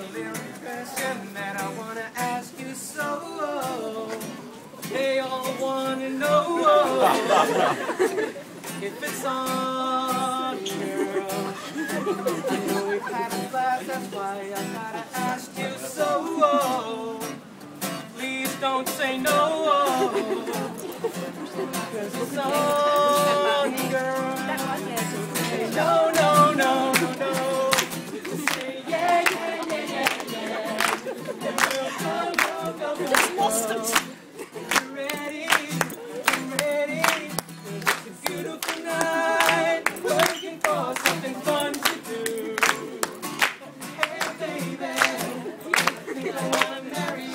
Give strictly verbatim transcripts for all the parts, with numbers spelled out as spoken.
got a lyric question that I wanna ask you so. They all wanna know if it's on, girl. I know we've had a blast, that's why I gotta ask you so. Please don't say no, cause it's on, girl. Say no, no, no, no. Say yeah, yeah, yeah, yeah, yeah. Girl, go, go, go, go, go. You ready? You ready? It's a beautiful night, looking for something fun to do. Hey, baby, I think I wanna marry you.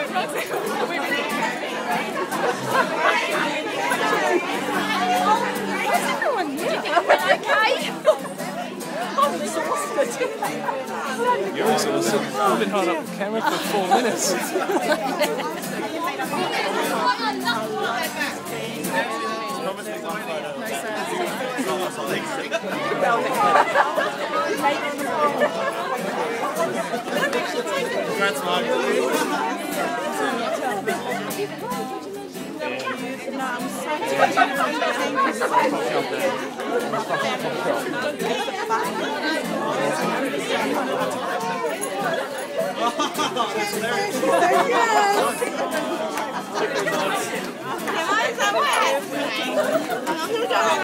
Congrats, Log. Oh, that's hilarious.